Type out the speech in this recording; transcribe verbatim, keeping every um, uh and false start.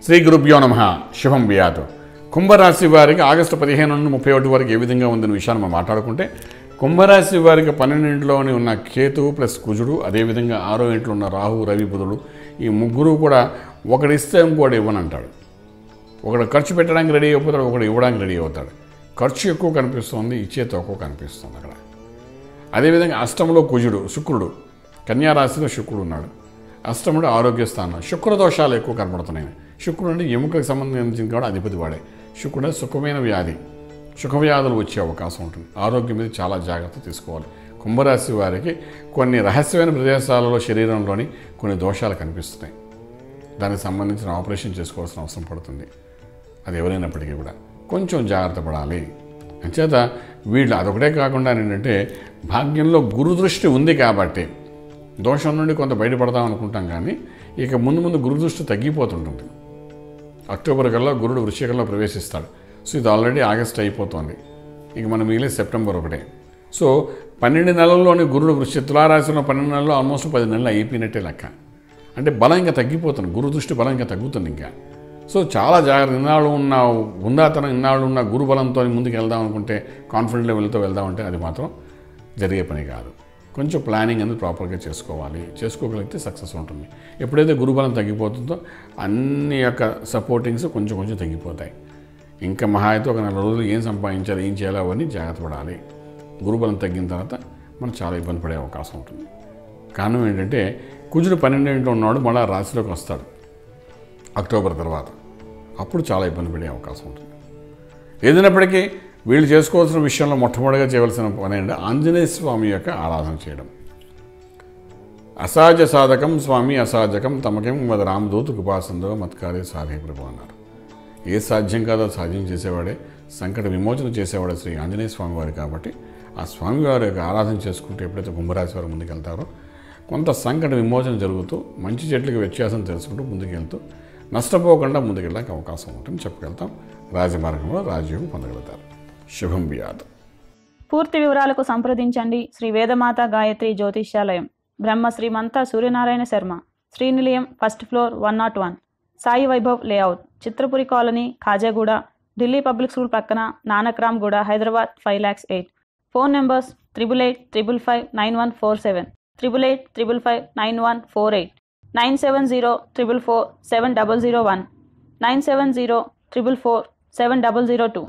Sri Gurubhyo Namaha, Shubham Vyatu. Kumbha Rasi variki August fifteenth to thirty-one వరకు ఏ విధంగా ఉందన్న విషయాన్ని మనం మాట్లాడుకుంటే కుంభ రాశి వారికి పన్నెండు లోనే ఉన్న కేతు ప్లస్ కుజుడు అదే విధంగా ఆరో ఇంట్లో ఉన్న రాహు రవి బుధుడు ఈ ముగ్గురు కూడా ఒకడి ఇస్తే ఇంకోటి ఇవ్వనంటాడు. ఒకడు ఖర్చు పెట్టడానికి రెడీ అయిపోతాడు, ఒకడు ఇవ్వడానికి రెడీ అవుతాడు. ఖర్చు ఎక్కువ కనిపిస్తుంది, ఇచ్చే తక్కువ కనిపిస్తుంది అక్కడ. అదే విధంగా అష్టమంలో కుజుడు శుక్రుడు, కన్యా రాశిలో శుక్రుడు ఉన్నాడు. అష్టముడు ఆరోగ్య స్థానం, శుక్ర దోషాలు ఎక్కువ కనబడుతున్నాయి. శుక్రుడు అంటే ఎముకకు సంబంధించిన కూడా అధిపతి వాడే. శుక్రుడు సుఖమైన వ్యాధి, సుఖవ్యాధులు వచ్చే అవకాశం ఉంటుంది. ఆరోగ్యం మీద చాలా జాగ్రత్త తీసుకోవాలి. కుంభరాశి వారికి కొన్ని రహస్యమైన ప్రదేశాలలో శరీరంలోని కొన్ని దోషాలు కనిపిస్తున్నాయి. దానికి సంబంధించిన ఆపరేషన్ చేసుకోవాల్సిన అవసరం పడుతుంది. అది ఎవరైనప్పటికీ కూడా కొంచెం జాగ్రత్త పడాలి. అంచేత వీళ్ళు అదొకటే కాకుండా ఏంటంటే భాగ్యంలో గురుదృష్టి ఉంది కాబట్టి దోషం నుండి కొంత బయటపడదాం అనుకుంటాం, కానీ ఇక ముందు ముందు గురుదృష్టి తగ్గిపోతుంటుంది. అక్టోబర్ కల్లా గురుడు వృశ్చికంలో ప్రవేశిస్తాడు. సో ఇది ఆల్రెడీ ఆగస్ట్ అయిపోతుంది, ఇక మనం మిగిలిన సెప్టెంబర్ ఒకటే. సో పన్నెండు నెలల్లోనే గురుడు వృశ్చిక తులారాశిలో పన్నెండు నెలల్లో ఆల్మోస్ట్ పది నెలలు అయిపోయినట్టే లెక్క. అంటే బలం ఇంకా తగ్గిపోతుంది, గురు దృష్టి బలం ఇంకా తగ్గుతుంది. ఇంకా సో చాలా జాగ్రత్త. ఇన్నాళ్ళు ఉన్న ఉందాతనం ఇన్నాళ్ళు ఉన్న గురు బలంతో ముందుకు వెళ్దాం అనుకుంటే, కాన్ఫిడెంట్ లెవెల్తో వెళ్దామంటే అది మాత్రం జరిగే పని కాదు. కొంచెం ప్లానింగ్ అనేది ప్రాపర్గా చేసుకోవాలి, చేసుకోగలిగితే సక్సెస్ ఉంటుంది. ఎప్పుడైతే గురుబలం తగ్గిపోతుందో అన్ని యొక్క సపోర్టింగ్స్ కొంచెం కొంచెం తగ్గిపోతాయి. ఇంకా మహా అయితే ఒక నెల రోజులు ఏం సంపాదించాలి, ఏం చేయాలి అవన్నీ జాగ్రత్త పడాలి. గురుబలం తగ్గిన తర్వాత మనం చాలా ఇబ్బంది పడే అవకాశం ఉంటుంది. కారణం ఏంటంటే కుజుడు పన్నెండింటిలో ఉన్నవాడు మళ్ళీ రాశిలోకి వస్తాడు అక్టోబర్ తర్వాత. అప్పుడు చాలా ఇబ్బంది పడే అవకాశం ఉంటుంది. ఏదైనప్పటికీ వీళ్ళు చేసుకోవాల్సిన విషయంలో మొట్టమొదటిగా చేయవలసిన పని ఏంటంటే ఆంజనేయ స్వామి యొక్క ఆరాధన చేయడం. అసాజ సాధకం స్వామి అసాజకం తమకేం వద రామదూతు కృపాసందో మత్కారే సాధే ప్రభు అన్నారు. ఏ సాధ్యం కాదో సాధ్యం చేసేవాడే, సంకట విమోచన చేసేవాడే శ్రీ ఆంజనేయ స్వామివారు. కాబట్టి ఆ స్వామివారి యొక్క ఆరాధన చేసుకుంటే ఎప్పుడైతే కుంభరాశి వారు ముందుకెళ్తారో కొంత సంకట విమోచన జరుగుతూ మంచి చెట్లకు వ్యత్యాసం తెలుసుకుంటూ ముందుకెళ్తూ నష్టపోకుండా ముందుకెళ్ళడానికి అవకాశం ఉంటుందని చెప్పగలుగుతాం. రాజమార్గంలో రాజయోగం పొందగలుగుతారు. శుభం వ్యాధ. పూర్తి వివరాలకు సంప్రదించండి శ్రీ వేదమాత గాయత్రి జ్యోతిషాలయం, బ్రహ్మ Shri మంతా Suryanarayana Sharma, Shri Nilayam first floor one nought one, Sai Vaibhav layout, Chitrapuri colony, Khajaguda, Delhi public school పక్కన, Nanakramguda, Hyderabad five lakhs eight. Phone numbers triple eight triple five nine one four seven, triple eight triple five nine one four eight, nine seven zero triple four seven double zero one, nine seven zero triple four seven double zero two.